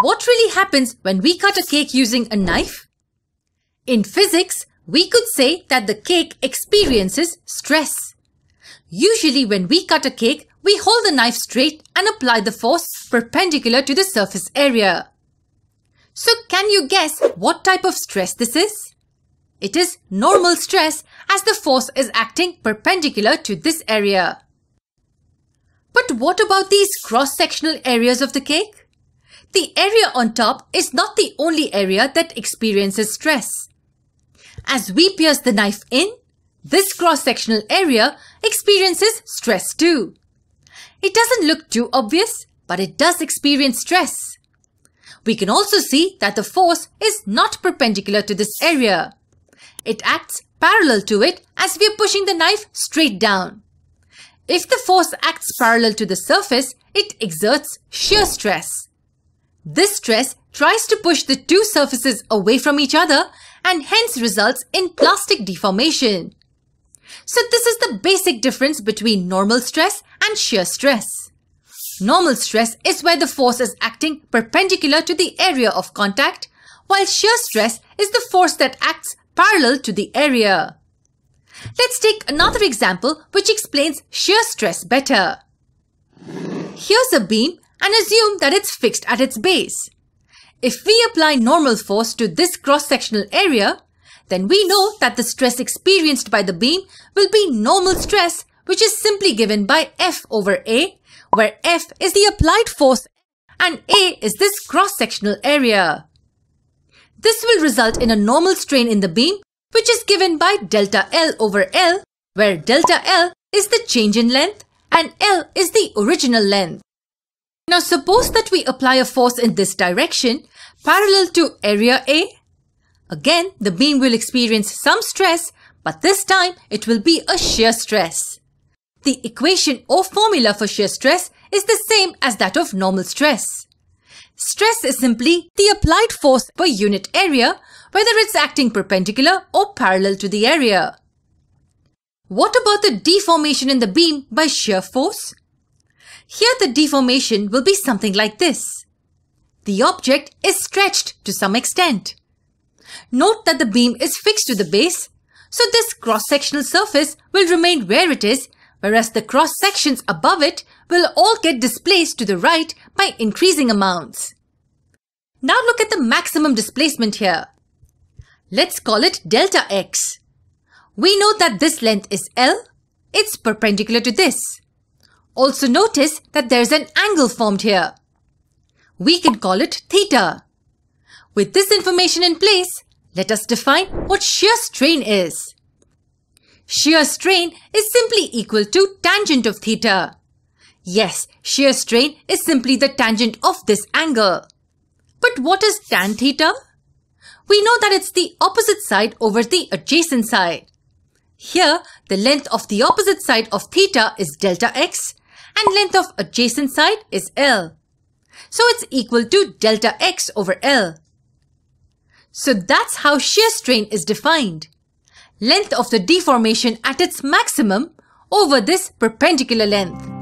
What really happens when we cut a cake using a knife? In physics, we could say that the cake experiences stress. Usually when we cut a cake, we hold the knife straight and apply the force perpendicular to the surface area. So can you guess what type of stress this is? It is normal stress as the force is acting perpendicular to this area. But what about these cross-sectional areas of the cake? The area on top is not the only area that experiences stress. As we pierce the knife in, this cross-sectional area experiences stress too. It doesn't look too obvious, but it does experience stress. We can also see that the force is not perpendicular to this area. It acts parallel to it as we are pushing the knife straight down. If the force acts parallel to the surface, it exerts shear stress. This stress tries to push the two surfaces away from each other and hence results in plastic deformation. So this is the basic difference between normal stress and shear stress. Normal stress is where the force is acting perpendicular to the area of contact, while shear stress is the force that acts parallel to the area. Let's take another example which explains shear stress better. Here's a beam and assume that it's fixed at its base. If we apply normal force to this cross-sectional area, then we know that the stress experienced by the beam will be normal stress, which is simply given by F over A, where F is the applied force and A is this cross-sectional area. This will result in a normal strain in the beam, which is given by delta L over L, where delta L is the change in length and L is the original length. Now suppose that we apply a force in this direction, parallel to area A. Again, the beam will experience some stress, but this time it will be a shear stress. The equation or formula for shear stress is the same as that of normal stress. Stress is simply the applied force per unit area, whether it's acting perpendicular or parallel to the area. What about the deformation in the beam by shear force? Here the deformation will be something like this. The object is stretched to some extent. Note that the beam is fixed to the base, so this cross-sectional surface will remain where it is, whereas the cross-sections above it will all get displaced to the right by increasing amounts. Now look at the maximum displacement here. Let's call it delta x. We know that this length is L. It's perpendicular to this. Also notice that there's an angle formed here. We can call it theta. With this information in place, let us define what shear strain is. Shear strain is simply equal to tangent of theta. Yes, shear strain is simply the tangent of this angle. But what is tan theta? We know that it's the opposite side over the adjacent side. Here, the length of the opposite side of theta is delta x and length of adjacent side is L. So it's equal to delta x over L. So that's how shear strain is defined. Length of the deformation at its maximum over this perpendicular length.